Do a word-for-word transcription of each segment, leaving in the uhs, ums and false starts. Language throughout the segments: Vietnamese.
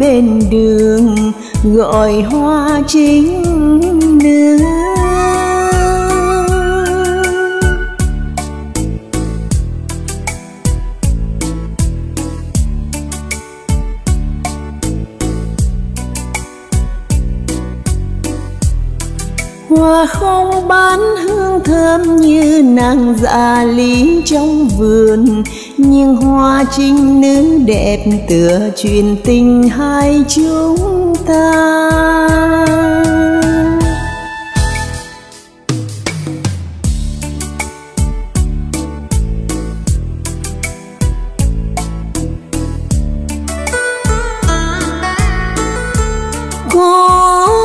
bên đường gọi hoa trinh nữ. Hoa không bán hương thơm như nàng già lý trong vườn, nhưng hoa trinh nữ đẹp tựa truyền tình hai chúng ta. Có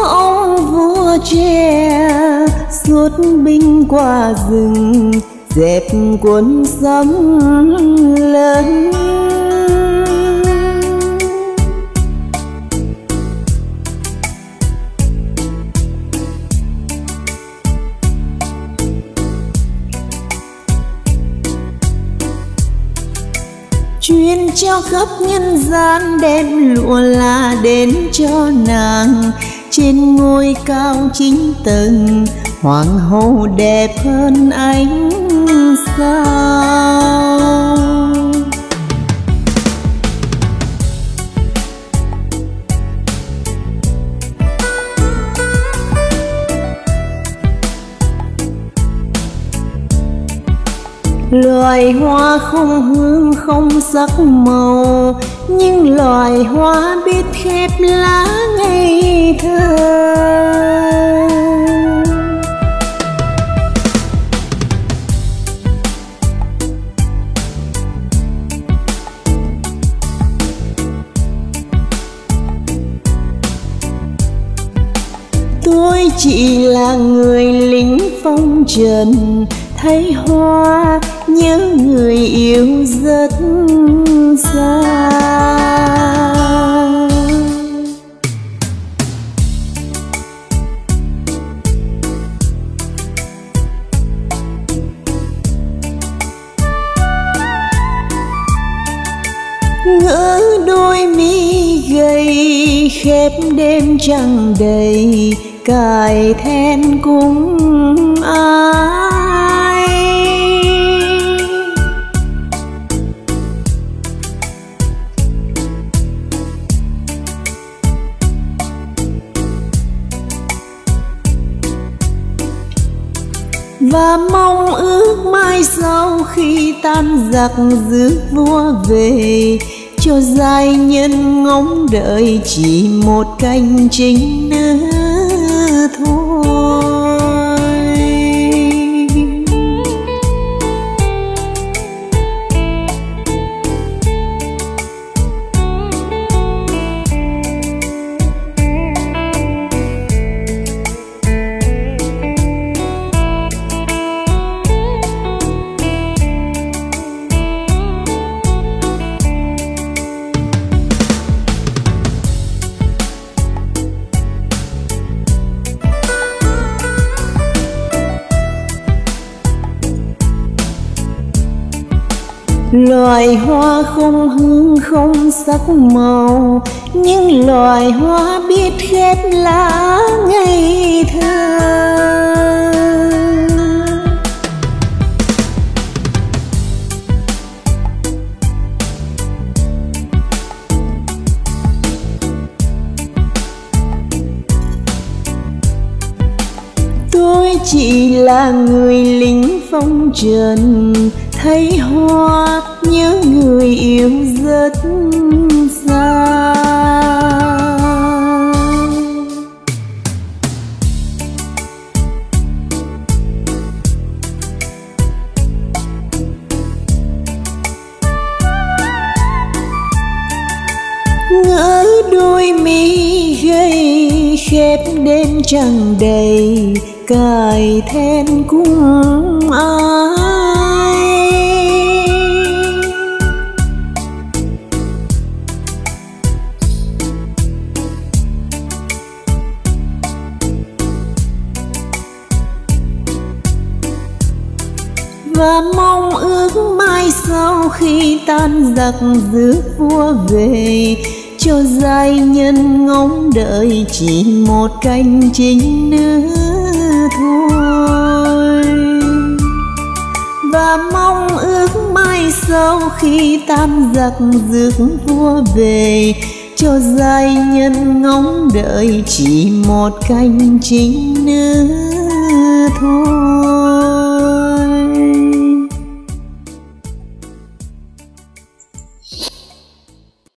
ông vua tre xuất binh qua rừng, dẹp cuốn sấm lớn. Chuyên cho khắp nhân gian đem lụa là đến cho nàng, trên ngôi cao chính tầng hoàng hậu đẹp hơn ánh sao. Loài hoa không hương không sắc màu, nhưng loài hoa biết khép lá ngây thơ. Tôi chỉ là người lính phong trần, thấy hoa nhớ người yêu rất xa. Ngỡ đôi mi gầy khép đêm trăng đầy, cài then cũng ai. Và mong ước mai sau khi tan giặc rước vua về, cho giai nhân ngóng đợi chỉ một canh trinh nữ thôi. Loài hoa không hương không sắc màu, nhưng loài hoa biết khép lá ngây thơ. Tôi chỉ là người lính phong trần, thấy hoa nhớ người yêu rất xa. Ngỡ đôi mi gầy khép đêm trăng đầy, cài then cũng ai. Và mong ước mai sau khi tan giặc rước vua về, cho giai nhân ngóng đợi chỉ một canh chính nữa thôi. Và mong ước mai sau khi tam giặc rước vua về, cho giai nhân ngóng đợi chỉ một canh chính nữa thôi.